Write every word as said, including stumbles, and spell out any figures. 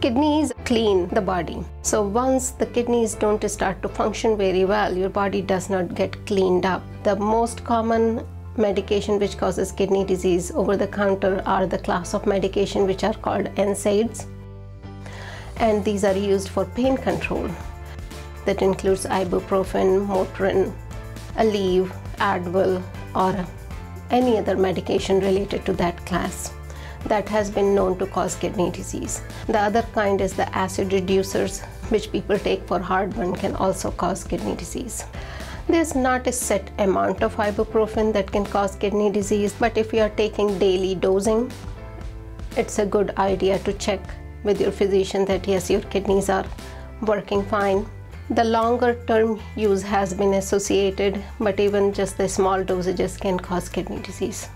Kidneys clean the body. So once the kidneys don't start to function very well, your body does not get cleaned up. The most common medication which causes kidney disease over the counter are the class of medication which are called N SAIDs, and these are used for pain control. That includes ibuprofen, Motrin, Aleve, Advil, or any other medication related to that class that has been known to cause kidney disease. The other kind is the acid reducers, which people take for heartburn, can also cause kidney disease. There's not a set amount of ibuprofen that can cause kidney disease, but if you are taking daily dosing, it's a good idea to check with your physician that yes, your kidneys are working fine. The longer term use has been associated, but even just the small dosages can cause kidney disease.